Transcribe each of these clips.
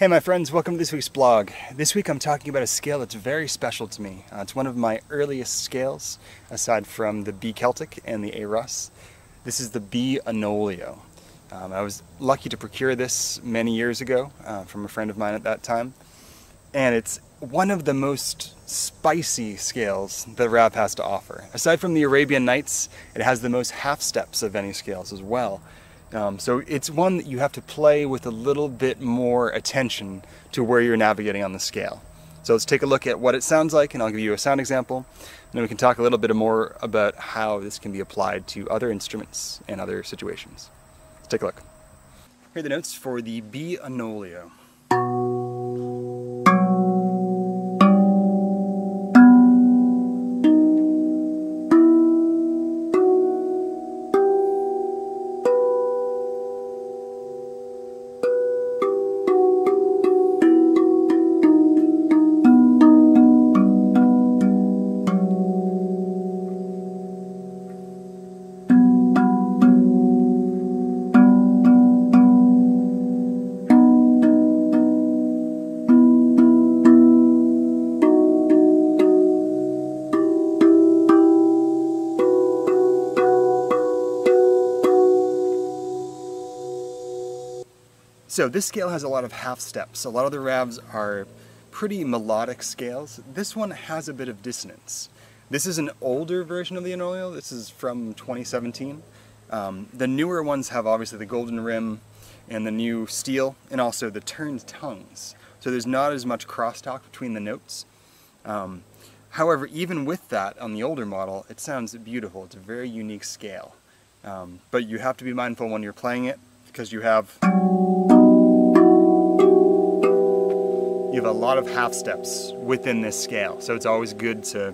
Hey my friends, welcome to this week's blog. This week I'm talking about a scale that's very special to me. It's one of my earliest scales, aside from the B Celtic and the A Rus. This is the B'Onoleo. I was lucky to procure this many years ago from a friend of mine at that time. And it's one of the most spicy scales that rap has to offer. Aside from the Arabian Nights, it has the most half steps of any scales as well. So it's one that you have to play with a little bit more attention to where you're navigating on the scale. So let's take a look at what it sounds like, and I'll give you a sound example, and then we can talk a little bit more about how this can be applied to other instruments and other situations. Let's take a look. Here are the notes for the B'Onoleo. So this scale has a lot of half steps. A lot of the ravs are pretty melodic scales. This one has a bit of dissonance. This is an older version of the B'Onoleo. This is from 2017. The newer ones have obviously the golden rim and the new steel, and also the turned tongues. So there's not as much crosstalk between the notes. However, even with that on the older model, it sounds beautiful. It's a very unique scale. But you have to be mindful when you're playing it, because you have a lot of half steps within this scale, so it's always good to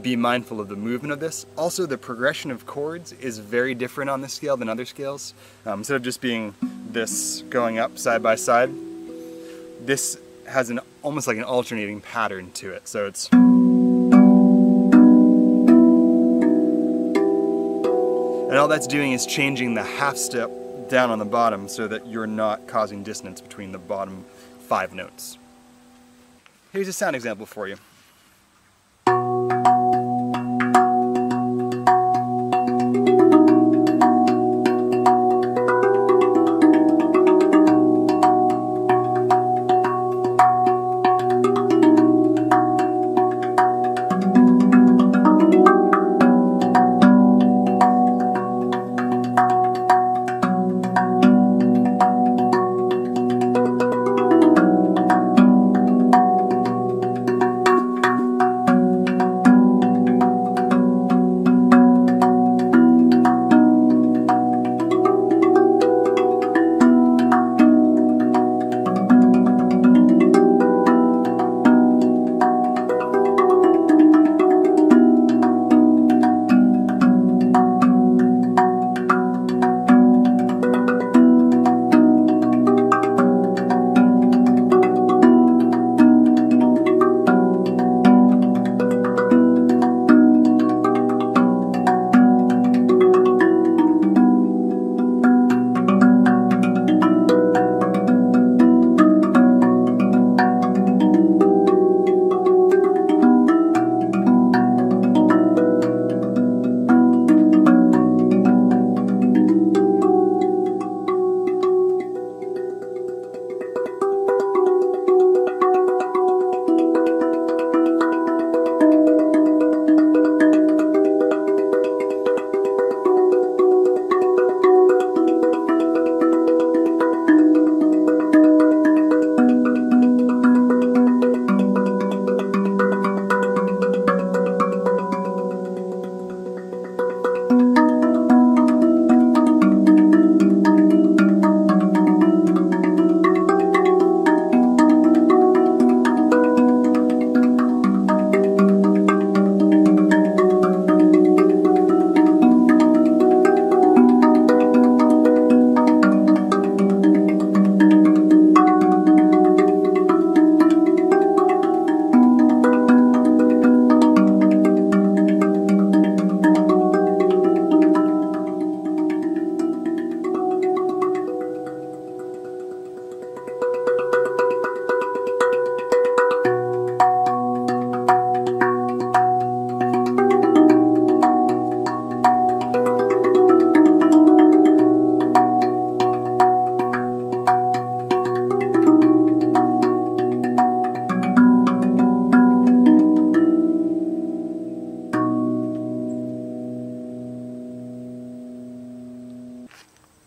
be mindful of the movement of this. Also, the progression of chords is very different on this scale than other scales. Instead of just being this going up side by side, this has an almost like an alternating pattern to it. So it's and all that's doing is changing the half step down on the bottom so that you're not causing dissonance between the bottom five notes. Here's a sound example for you.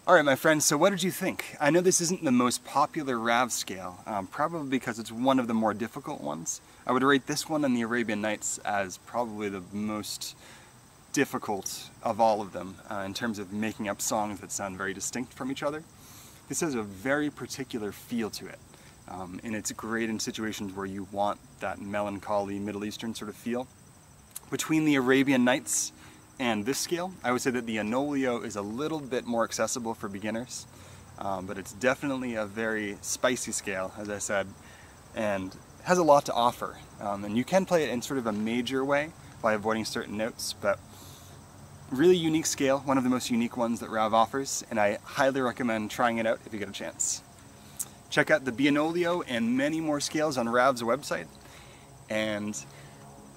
All right, my friends, so what did you think? I know this isn't the most popular Rav scale, probably because it's one of the more difficult ones. I would rate this one and the Arabian Nights as probably the most difficult of all of them in terms of making up songs that sound very distinct from each other. This has a very particular feel to it, and it's great in situations where you want that melancholy Middle Eastern sort of feel. Between the Arabian Nights and this scale, I would say that the B'Onoleo is a little bit more accessible for beginners, but it's definitely a very spicy scale, as I said, and has a lot to offer. And you can play it in sort of a major way by avoiding certain notes, but really unique scale, one of the most unique ones that Rav offers, and I highly recommend trying it out if you get a chance. Check out the B'Onoleo and many more scales on Rav's website. And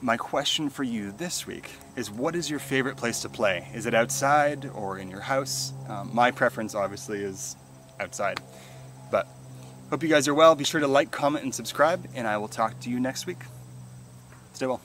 my question for you this week is, what is your favorite place to play? Is it outside or in your house? My preference obviously is outside, but hope you guys are well. Be sure to like, comment, and subscribe, and I will talk to you next week. Stay well.